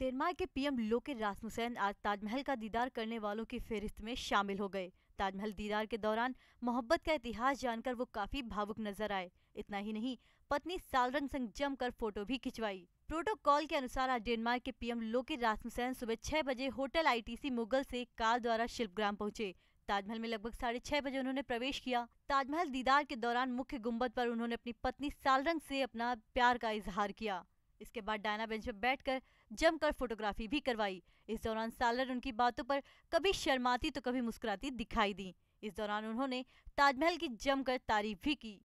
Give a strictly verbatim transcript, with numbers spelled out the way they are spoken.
Denmark के PM लोके रासुसैन आज ताजमहल का दीदार करने वालों की फहरिस्त में शामिल हो गए। ताजमहल दीदार के दौरान मोहब्बत का इतिहास जानकर वो काफी भावुक नजर आए। इतना ही नहीं, पत्नी सालरंग संग जमकर फोटो भी खिंचवाई। प्रोटोकॉल के अनुसार आज डेनमार्क के पीएम लोके रासुसैन सुबह छह बजे होटल आईटीसी मुगल से कार द्वारा शिल्पग्राम पहुंचे। ताजमहल में लगभग साढ़े छह बजे उन्होंने प्रवेश किया। ताजमहल दीदार के दौरान मुख्य गुंबद पर उन्होंने अपनी पत्नी सालरंग से अपना प्यार का इजहार किया। इसके बाद डायना बेंच पर बैठकर जमकर फोटोग्राफी भी करवाई। इस दौरान सालर उनकी बातों पर कभी शर्माती तो कभी मुस्कुराती दिखाई दी। इस दौरान उन्होंने ताजमहल की जमकर तारीफ भी की।